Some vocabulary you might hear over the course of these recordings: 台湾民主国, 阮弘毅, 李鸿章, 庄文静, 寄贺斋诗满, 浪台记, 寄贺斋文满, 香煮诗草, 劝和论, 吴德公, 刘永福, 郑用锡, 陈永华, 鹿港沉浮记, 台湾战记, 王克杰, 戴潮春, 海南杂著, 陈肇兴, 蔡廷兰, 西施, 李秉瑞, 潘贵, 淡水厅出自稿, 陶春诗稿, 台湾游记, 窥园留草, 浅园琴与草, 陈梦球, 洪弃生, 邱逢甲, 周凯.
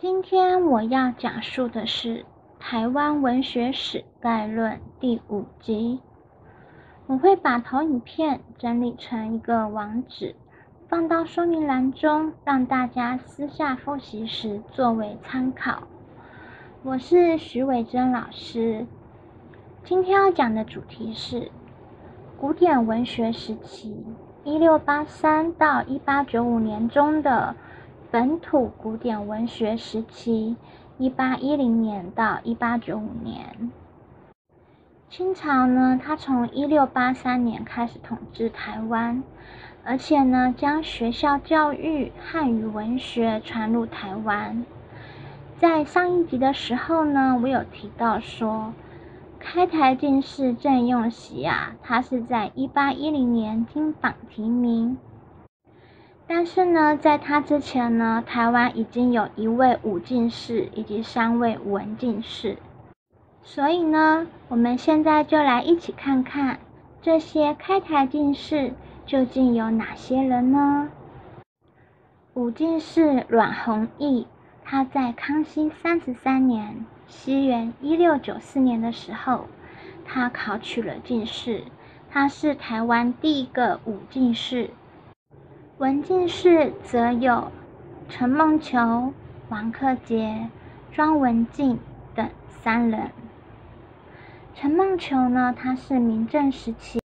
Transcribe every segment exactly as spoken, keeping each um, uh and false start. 今天我要讲述的是《台湾文学史概论》第五集。我会把投影片整理成一个网址，放到说明栏中，让大家私下复习时作为参考。我是徐伟珍老师，今天要讲的主题是古典文学时期 （一六八三 到一八九五年中的本土古典文学时期 （一八一零 年到一八九五年）。清朝呢，它从一六八三年开始统治台湾，而且呢，将学校教育、汉语文学传入台湾。在上一集的时候呢，我有提到说，开台进士郑用锡啊，他是在一八一零年金榜题名。但是呢，在他之前呢，台湾已经有一位武进士以及三位文进士，所以呢，我们现在就来一起看看这些开台进士究竟有哪些人呢？武进士阮弘毅，他在康熙三十三年（西元一六九四年）的时候，他考取了进士，他是台湾第一个武进士。文进士则有陈梦球、王克杰、庄文静等三人。陈梦球呢，他是明政时期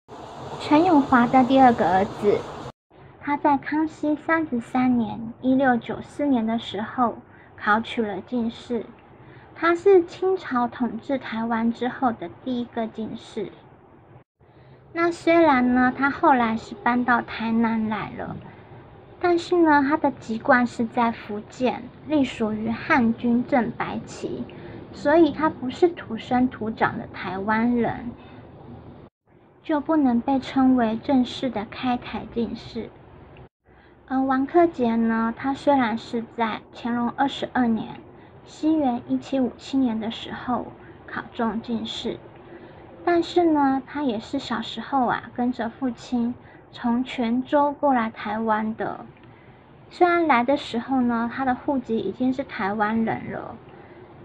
陈永华的第二个儿子，他在康熙三十三年一六九四年的时候考取了进士，他是清朝统治台湾之后的第一个进士。那虽然呢，他后来是搬到台南来了，但是呢，他的籍贯是在福建，隶属于汉军正白旗，所以他不是土生土长的台湾人，就不能被称为正式的开台进士。而王克杰呢，他虽然是在乾隆二十二年，西元一七五七年的时候考中进士，但是呢，他也是小时候啊，跟着父亲从泉州过来台湾的。虽然来的时候呢，他的户籍已经是台湾人了，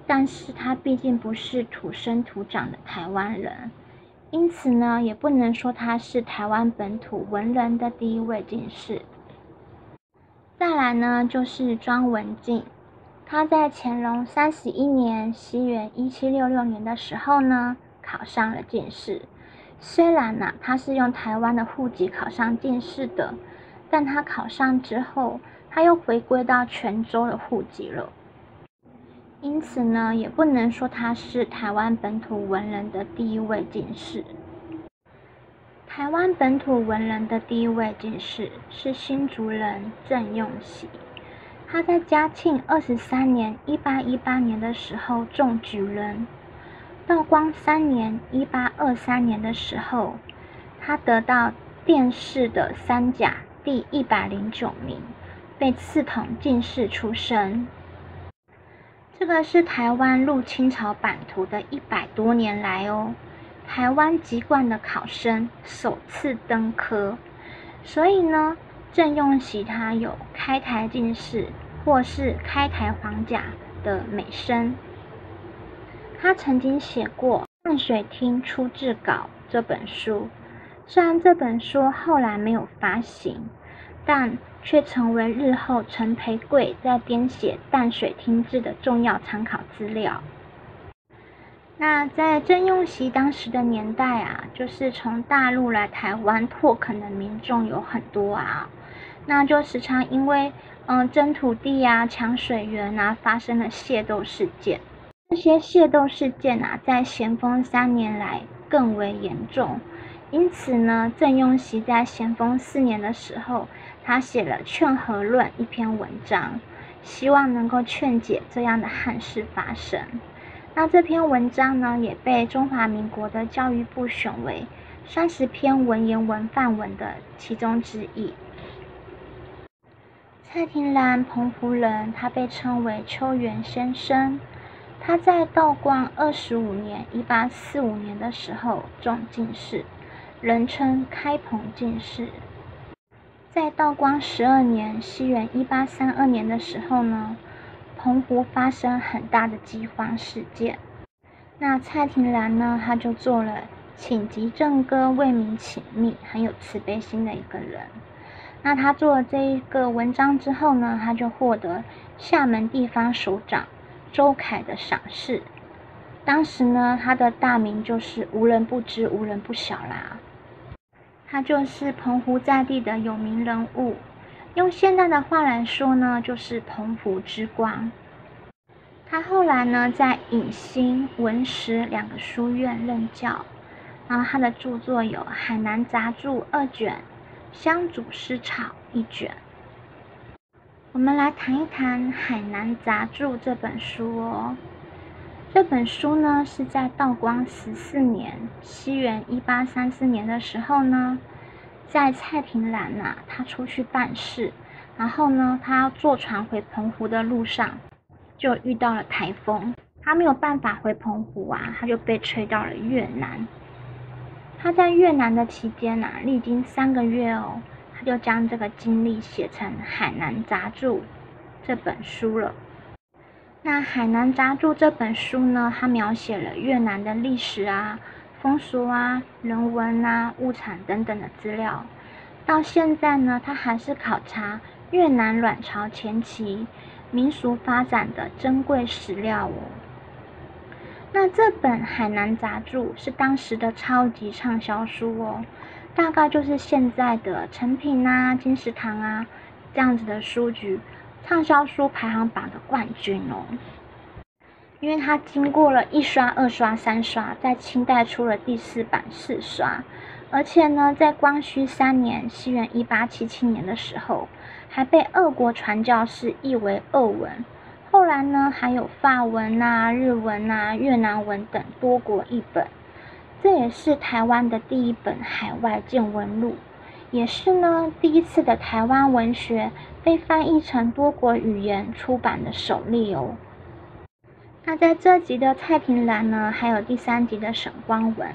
但是他毕竟不是土生土长的台湾人，因此呢，也不能说他是台湾本土文人的第一位进士。再来呢，就是庄文静，他在乾隆三十一年（西元一七六六年）的时候呢，考上了进士。虽然呢、啊，他是用台湾的户籍考上进士的，但他考上之后，他又回归到泉州的户籍了。因此呢，也不能说他是台湾本土文人的第一位进士。台湾本土文人的第一位进士是新竹人郑用锡，他在嘉庆二十三年（一八一八年）的时候中举人。道光三年（一八二三年）的时候，他得到殿试的三甲第一百零九名，被赐同进士出身。这个是台湾入清朝版图的一百多年来哦，台湾籍贯的考生首次登科，所以呢，郑用锡他有开台进士或是开台黄甲的美声。他曾经写过《淡水厅出自稿》这本书，虽然这本书后来没有发行，但却成为日后陈培贵在编写淡水厅志的重要参考资料。那在郑用锡当时的年代啊，就是从大陆来台湾拓垦的民众有很多啊，那就时常因为嗯、呃、争土地啊、抢水源啊，发生了械斗事件。这些械斗事件啊，在咸丰三年来更为严重。因此呢，郑用锡在咸丰四年的时候，他写了《劝和论》一篇文章，希望能够劝解这样的憾事发生。那这篇文章呢，也被中华民国的教育部选为三十篇文言文范文的其中之一。蔡廷兰，澎湖人，他被称为秋元先生。他在道光二十五年（一八四五年）的时候中进士。人称开澎进士。在道光十二年（西元一八三二年）的时候呢，红国发生很大的饥荒事件。那蔡廷兰呢，他就做了请急正歌为民请命，很有慈悲心的一个人。那他做了这一个文章之后呢，他就获得厦门地方首长周凯的赏识。当时呢，他的大名就是无人不知、无人不晓啦。他就是澎湖在地的有名人物，用现代的话来说呢，就是澎湖之光。他后来呢，在影星、文石两个书院任教，然后他的著作有《海南杂著》二卷，《香煮诗草》一卷。我们来谈一谈《海南杂著》这本书哦。这本书呢，是在道光十四年，西元一八三四年的时候呢，在蔡廷兰啊，他出去办事，然后呢，他要坐船回澎湖的路上，就遇到了台风，他没有办法回澎湖啊，他就被吹到了越南。他在越南的期间啊，历经三个月哦，他就将这个经历写成《海南杂著》这本书了。那《海南杂著》这本书呢，它描写了越南的历史啊、风俗啊、人文啊、物产等等的资料。到现在呢，它还是考察越南阮朝前期民俗发展的珍贵史料哦。那这本《海南杂著》是当时的超级畅销书哦，大概就是现在的诚品啊、金石堂啊这样子的书局畅销书排行榜的冠军哦，因为它经过了一刷、二刷、三刷，在清代出了第四版四刷，而且呢，在光绪三年（西元一八七七年）的时候，还被俄国传教士译为俄文。后来呢，还有法文啊、日文啊、越南文等多国译本。这也是台湾的第一本海外见闻录，也是呢第一次的台湾文学被翻译成多国语言出版的首例哦。那在这集的蔡廷兰呢，还有第三集的沈光文，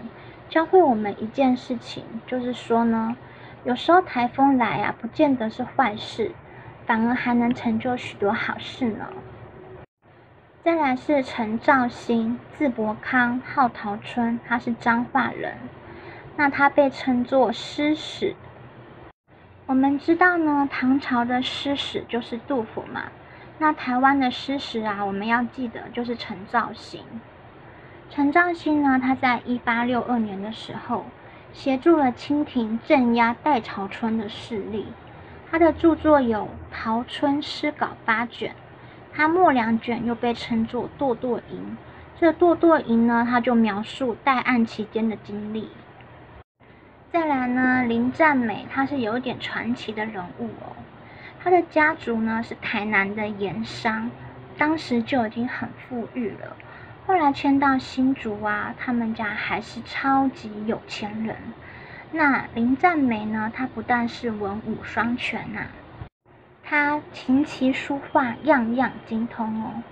教会我们一件事情，就是说呢，有时候台风来啊，不见得是坏事，反而还能成就许多好事呢。再来是陈肇兴，字伯康，号陶春，他是彰化人，那他被称作诗史。我们知道呢，唐朝的诗史就是杜甫嘛，那台湾的诗史啊，我们要记得就是陈肇兴。陈肇兴呢，他在一八六二年的时候，协助了清廷镇压戴潮春的势力。他的著作有《陶春诗稿》八卷，他末两卷又被称作《堕堕吟》。这《堕堕吟》呢，他就描述戴案期间的经历。再来呢，林占美，他是有点传奇的人物哦。他的家族呢是台南的盐商，当时就已经很富裕了。后来迁到新竹啊，他们家还是超级有钱人。那林占美呢，他不但是文武双全啊，他琴棋书画样样精通哦。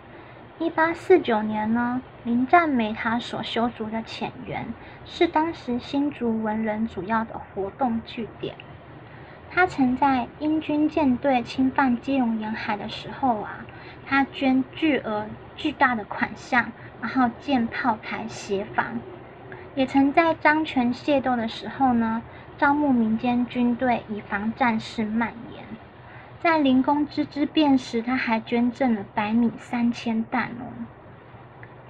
一八四九年呢，林占美他所修筑的浅园是当时新竹文人主要的活动据点。他曾在英军舰队侵犯基隆沿海的时候啊，他捐巨额巨大的款项，然后建炮台协防。也曾在漳泉械斗的时候呢，招募民间军队以防战事蔓延。在林公之之变时，他还捐赠了白米三千担哦。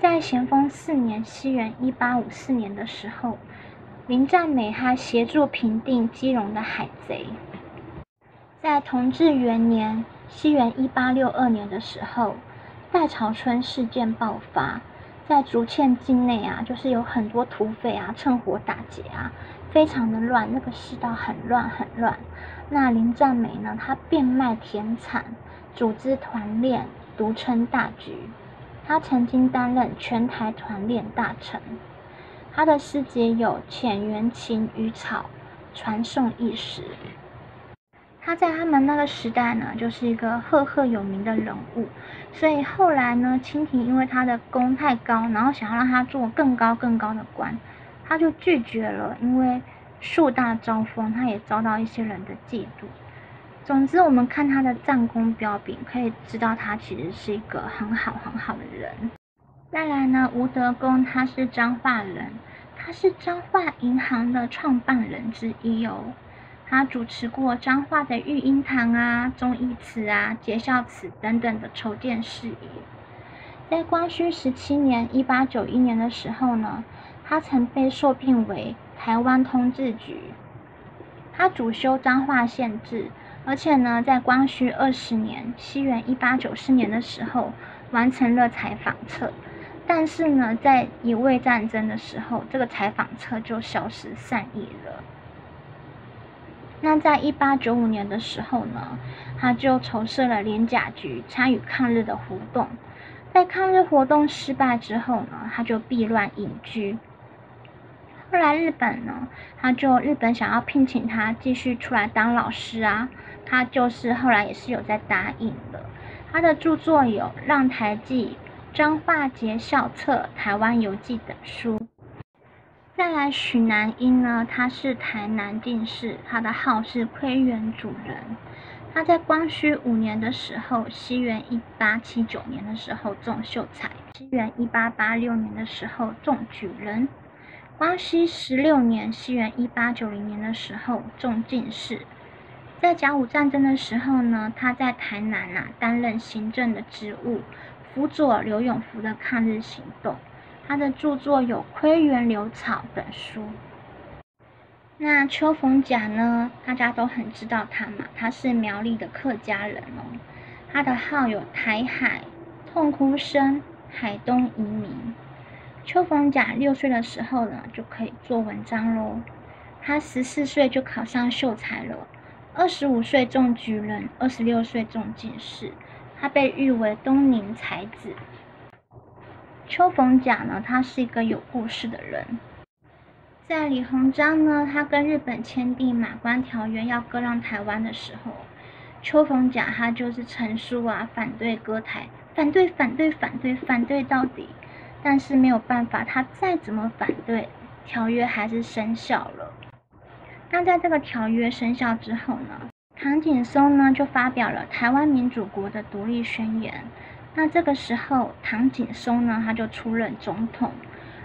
在咸丰四年（西元一八五四年）的时候，林占美他协助平定基隆的海贼。在同治元年（西元一八六二年）的时候，戴潮春事件爆发，在竹堑境内啊，就是有很多土匪啊，趁火打劫啊。非常的乱，那个世道很乱很乱。那林占美呢，他变卖田产，组织团练，独撑大局。他曾经担任全台团练大臣。他的诗集有《浅园琴与草》《传颂一时》。他在他们那个时代呢，就是一个赫赫有名的人物。所以后来呢，清廷因为他的功太高，然后想要让他做更高更高的官，他就拒绝了，因为树大招风，他也遭到一些人的嫉妒。总之，我们看他的战功彪炳，可以知道他其实是一个很好很好的人。再来呢，吴德公他是彰化人，他是彰化银行的创办人之一哦。他主持过彰化的育婴堂啊、忠义祠啊、节孝祠等等的筹建事宜。在光绪十七年（一八九一年）的时候呢，他曾被受聘为台湾通志局，他主修彰化县制。而且呢，在光绪二十年（西元一八九四年）的时候，完成了采访册。但是呢，在乙未战争的时候，这个采访册就消失散佚了。那在一八九五年的时候呢，他就筹设了联甲局，参与抗日的活动。在抗日活动失败之后呢，他就避乱隐居。后来日本呢，他就日本想要聘请他继续出来当老师啊，他就是后来也是有在答应的。他的著作有《浪台记》《彰化节孝册》《台湾游记》等书。再来许南英呢，他是台南进士，他的号是窥园主人。他在光绪五年的时候，西元一八七九年的时候中秀才，西元一八八六年的时候中举人。光绪十六年，西元一八九零年的时候中进士。在甲午战争的时候呢，他在台南啊担任行政的职务，辅佐刘永福的抗日行动。他的著作有《窥园留草》等书。那邱逢甲呢，大家都很知道他嘛，他是苗栗的客家人哦。他的号有台海、痛哭声、海东移民。邱逢甲六岁的时候呢，就可以做文章喽。他十四岁就考上秀才了，二十五岁中举人，二十六岁中进士。他被誉为东宁才子。邱逢甲呢，他是一个有故事的人。在李鸿章呢，他跟日本签订马关条约要割让台湾的时候，邱逢甲他就是陈述啊，反对割台，反对反对反对反对到底。但是没有办法，他再怎么反对，条约还是生效了。那在这个条约生效之后呢，唐景崧呢就发表了台湾民主国的独立宣言。那这个时候，唐景崧呢他就出任总统，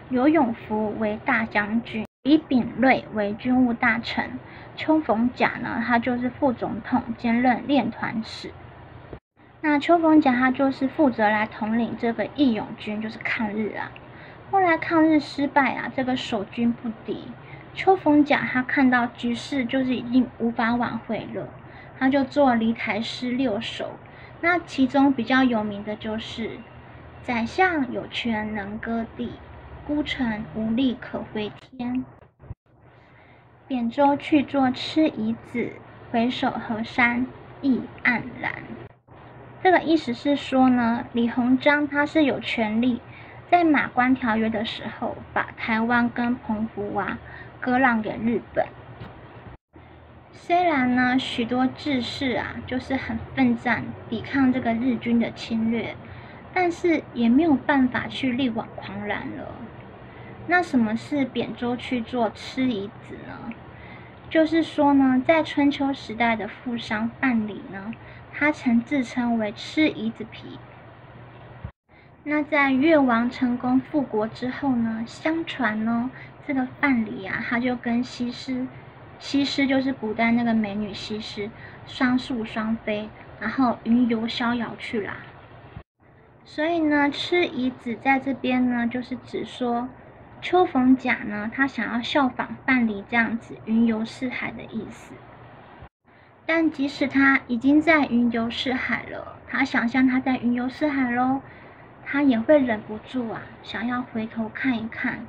刘永福为大将军，李秉瑞为军务大臣，邱逢甲呢他就是副总统，兼任练团使。那邱逢甲他就是负责来统领这个义勇军，就是抗日啊。后来抗日失败啊，这个守军不敌，邱逢甲他看到局势就是已经无法挽回了，他就做离台诗六首。那其中比较有名的就是“宰相有权能割地，孤臣无力可回天。扁舟去作吃夷子，回首河山意黯然。”这个意思是说呢，李鸿章他是有权利在马关条约的时候把台湾跟澎湖啊割让给日本。虽然呢，许多志士啊就是很奋战抵抗这个日军的侵略，但是也没有办法去力挽狂澜了。那什么是扁舟去作吃夷子呢？就是说呢，在春秋时代的富商范蠡呢，他曾自称为吃夷子皮。那在越王成功复国之后呢，相传呢，这个范蠡啊，他就跟西施，西施就是古代那个美女西施，双宿双飞，然后云游逍遥去啦。所以呢，吃夷子在这边呢，就是指说邱逢甲呢，他想要效仿范蠡这样子云游四海的意思。但即使他已经在云游四海了，他想象他在云游四海喽，他也会忍不住啊，想要回头看一看，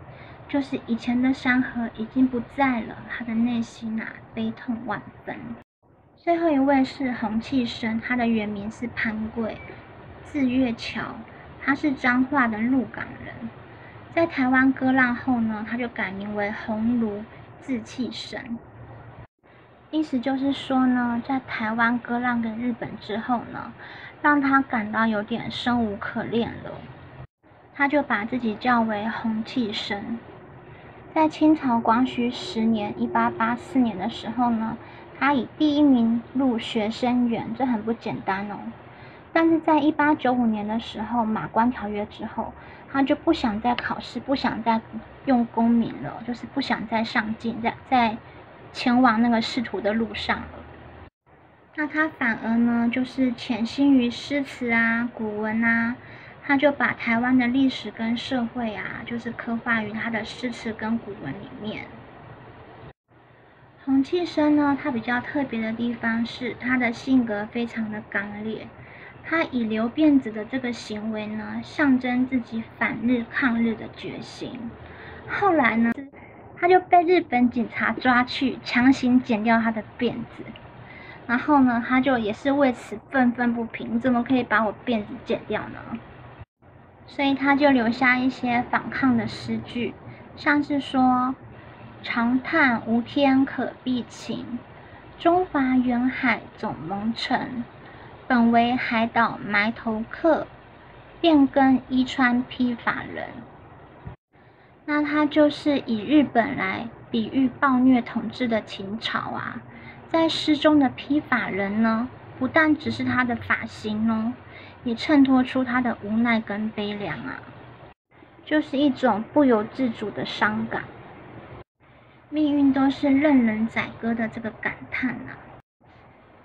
就是以前的山河已经不在了，他的内心啊悲痛万分。最后一位是洪弃生，他的原名是潘贵，字月桥，他是彰化的鹿港人。在台湾割让后呢，他就改名为洪儒，字弃生。意思就是说呢，在台湾割让给日本之后呢，让他感到有点生无可恋了，他就把自己叫为洪弃生。在清朝光绪十年（一八八四年）的时候呢，他以第一名入学生员，这很不简单哦。但是在一八九五年的时候，马关条约之后，他就不想再考试，不想再用公民了，就是不想再上进，在在前往那个仕途的路上了。那他反而呢，就是潜心于诗词啊、古文啊，他就把台湾的历史跟社会啊，就是刻画于他的诗词跟古文里面。洪弃生呢，他比较特别的地方是他的性格非常的刚烈，他以留辫子的这个行为呢，象征自己反日抗日的决心。后来呢，他就被日本警察抓去，强行剪掉他的辫子。然后呢，他就也是为此愤愤不平，怎么可以把我辫子剪掉呢？所以他就留下一些反抗的诗句，像是说：“长叹无天可避晴，中华远海总蒙尘。本为海岛埋头客，变更伊川披发人。”那他就是以日本来比喻暴虐统治的秦朝啊。在诗中的披发人呢，不但只是他的发型哦，也衬托出他的无奈跟悲凉啊，就是一种不由自主的伤感。命运都是任人宰割的这个感叹啊。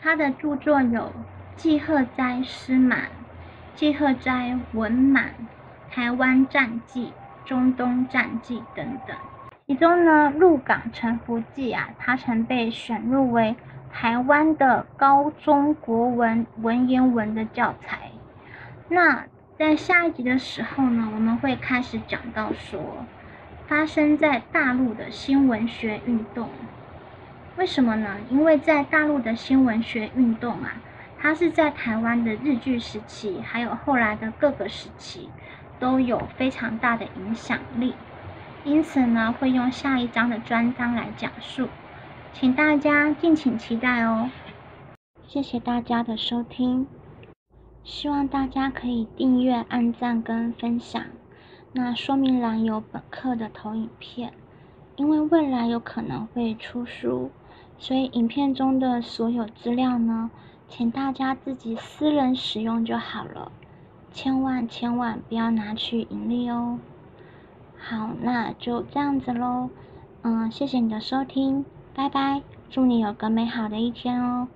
他的著作有《寄贺斋诗满》《寄贺斋文满》《台湾战记》《中东战记》等等。其中呢，《鹿港沉浮记》啊，它曾被选入为台湾的高中国文文言文的教材。那在下一集的时候呢，我们会开始讲到说，发生在大陆的新文学运动。为什么呢？因为在大陆的新文学运动啊，它是在台湾的日据时期，还有后来的各个时期，都有非常大的影响力。因此呢，会用下一章的专章来讲述，请大家敬请期待哦。谢谢大家的收听，希望大家可以订阅、按赞跟分享。那说明栏有本课的投影片，因为未来有可能会出书，所以影片中的所有资料呢，请大家自己私人使用就好了，千万千万不要拿去盈利哦。好，那就这样子咯。嗯，谢谢你的收听，拜拜，祝你有个美好的一天哦。